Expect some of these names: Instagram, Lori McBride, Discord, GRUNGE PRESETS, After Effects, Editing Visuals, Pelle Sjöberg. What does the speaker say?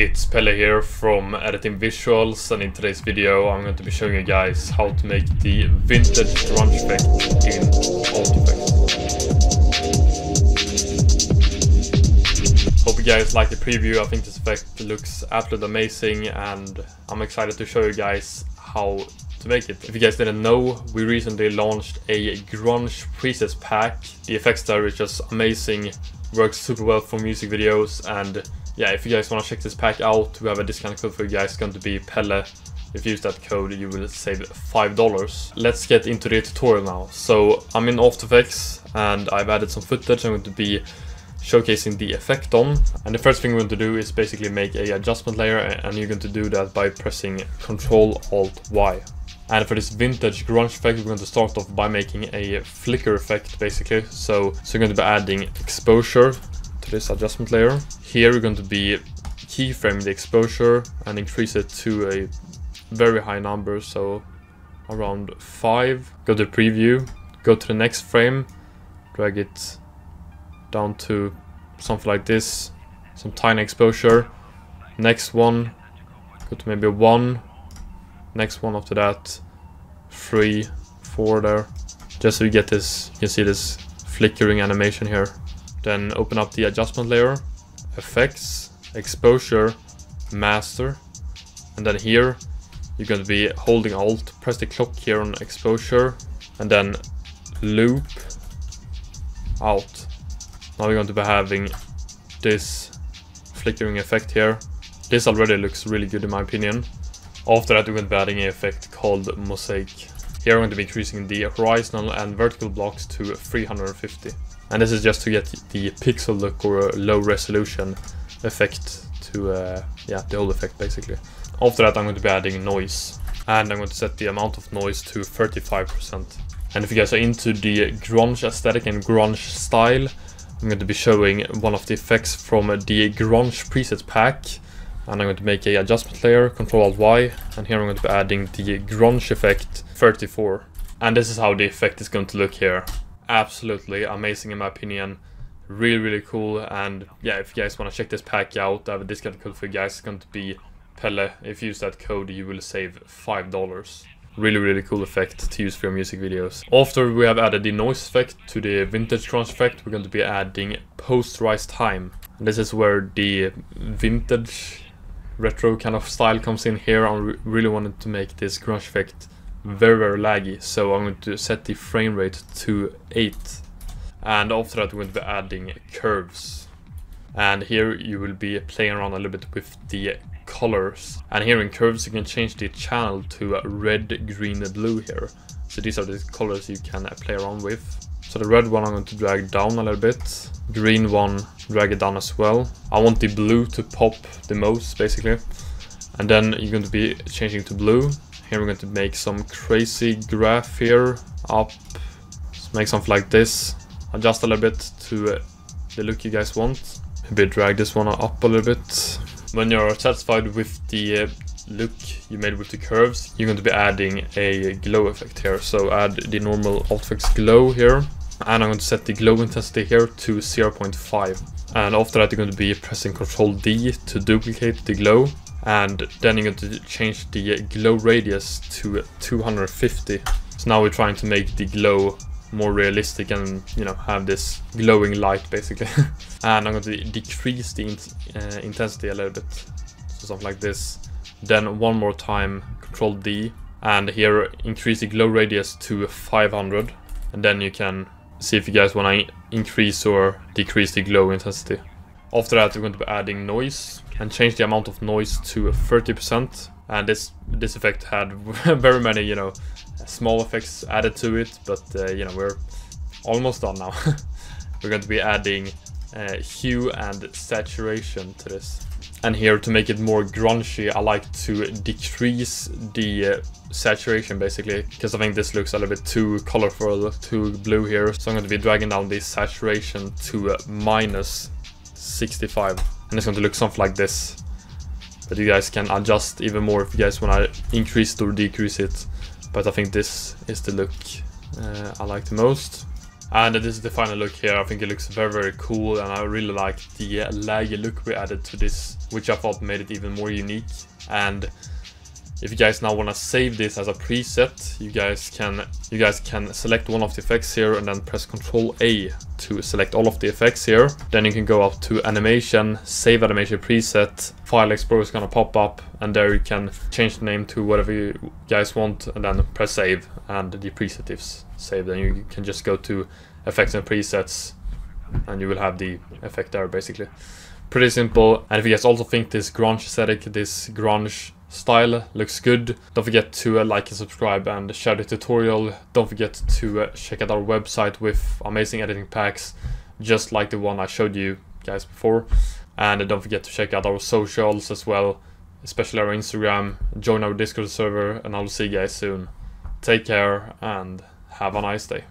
It's Pelle here from Editing Visuals, and in today's video I'm going to be showing you guys how to make the vintage grunge effect in After Effects. Hope you guys like the preview. I think this effect looks absolutely amazing and I'm excited to show you guys how to make it. If you guys didn't know, we recently launched a grunge presets pack. The effects there is just amazing, works super well for music videos, and yeah, if you guys want to check this pack out, we have a discount code for you guys, going to be Pelle. If you use that code, you will save $5. Let's get into the tutorial now. So I'm in After Effects and I've added some footage I'm going to be showcasing the effect on. And the first thing we're going to do is basically make an adjustment layer, and you're going to do that by pressing Ctrl-Alt-Y. And for this vintage grunge effect, we're going to start off by making a flicker effect basically. So you're going to be adding exposure to this adjustment layer. Here we're going to be keyframing the exposure and increase it to a very high number, so around 5. Go to preview, go to the next frame, drag it down to something like this, some tiny exposure. Next one, go to maybe 1, next one after that, 3, 4 there, just so you get this, you can see this flickering animation here. Then open up the adjustment layer, effects, exposure, master, and then here you're going to be holding Alt, press the clock here on exposure, and then loop out. Now we're going to be having this flickering effect here. This already looks really good in my opinion. After that we're going to be adding an effect called mosaic. Here I'm going to be increasing the horizontal and vertical blocks to 350. And this is just to get the pixel look or low resolution effect to the whole effect basically. After that I'm going to be adding noise, and I'm going to set the amount of noise to 35%. And if you guys are into the grunge aesthetic and grunge style, I'm going to be showing one of the effects from the grunge presets pack. And I'm going to make an adjustment layer, Ctrl-Alt-Y, and here I'm going to be adding the grunge effect 34. And this is how the effect is going to look here. Absolutely amazing in my opinion, really cool. And yeah, if you guys want to check this pack out, I have a discount code for you guys, it's going to be Pelle. If you use that code, you will save $5. Really cool effect to use for your music videos. After we have added the noise effect to the vintage grunge effect, we're going to be adding post-rise time, and this is where the vintage retro kind of style comes in here. I really wanted to make this grunge effect very laggy, so I'm going to set the frame rate to 8. And after that we're going to be adding curves, and here you will be playing around a little bit with the colors. And here in curves you can change the channel to red, green and blue here, so these are the colors you can play around with. So the red one I'm going to drag down a little bit, green one drag it down as well. I want the blue to pop the most basically, and then you're going to be changing to blue. Here we're going to make some crazy graph here, up, let's make something like this, adjust a little bit to the look you guys want. Maybe drag this one up a little bit. When you're satisfied with the look you made with the curves, you're going to be adding a glow effect here. So add the normal After Effects glow here, and I'm going to set the glow intensity here to 0.5. And after that you're going to be pressing Ctrl D to duplicate the glow. And then you're going to change the glow radius to 250. So now we're trying to make the glow more realistic and, you know, have this glowing light basically. And I'm going to decrease the intensity a little bit, so something like this. Then one more time Ctrl D, and here increase the glow radius to 500, and then you can see if you guys want to increase or decrease the glow intensity. After that we're going to be adding noise, and change the amount of noise to 30%. And this effect had very many, you know, small effects added to it, but you know, we're almost done now. We're going to be adding hue and saturation to this. And here, to make it more grungy, I like to decrease the saturation basically, because I think this looks a little bit too colorful, too blue here. So I'm going to be dragging down the saturation to -65, and it's going to look something like this. But you guys can adjust even more if you guys want to increase it or decrease it, but I think this is the look I like the most. And this is the final look here. I think it looks very, very cool, and I really like the layer look we added to this, which I thought made it even more unique. And if you guys now want to save this as a preset, you guys can select one of the effects here and then press Ctrl+A to select all of the effects here. Then you can go up to animation, save animation preset, file explorer is going to pop up, and there you can change the name to whatever you guys want, and then press save, and the preset is saved. Then you can just go to effects and presets, and you will have the effect there basically. Pretty simple. And if you guys also think this grunge aesthetic, this grunge style looks good, don't forget to like and subscribe and share the tutorial. Don't forget to check out our website with amazing editing packs just like the one I showed you guys before, and don't forget to check out our socials as well, especially our Instagram. Join our Discord server, and I'll see you guys soon. Take care and have a nice day.